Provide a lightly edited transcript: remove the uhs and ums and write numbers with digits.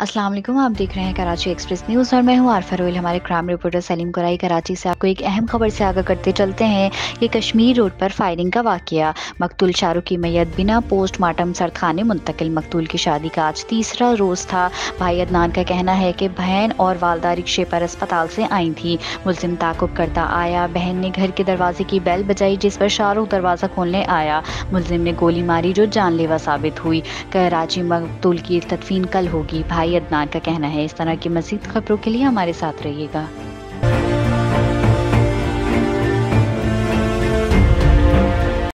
अस्सलाम वालेकुम, आप देख रहे हैं कराची एक्सप्रेस न्यूज़ और मैं हूं आरफा रोयल। हमारे क्राइम रिपोर्टर सलीम कुराई कराची से आपको एक अहम खबर से आगाह करते चलते हैं। ये कश्मीर रोड पर फायरिंग का वाकया, मकतूल शाहरुख की मैयत बिना पोस्टमार्टम सरखाने मुंतकिल। मकतूल की शादी का आज तीसरा रोज़ था। भाई अदनान का कहना है कि बहन और वालदा रिक्शे पर अस्पताल से आई थी। मुलजिम ताकुब करता आया, बहन ने घर के दरवाजे की बेल बजाई जिस पर शाहरुख दरवाज़ा खोलने आया। मुलजिम ने गोली मारी जो जानलेवा साबित हुई। कराची मकतूल की तदफीन कल होगी, भाई अदनान का कहना है। इस तरह की मज़ीद खबरों के लिए हमारे साथ रहिएगा।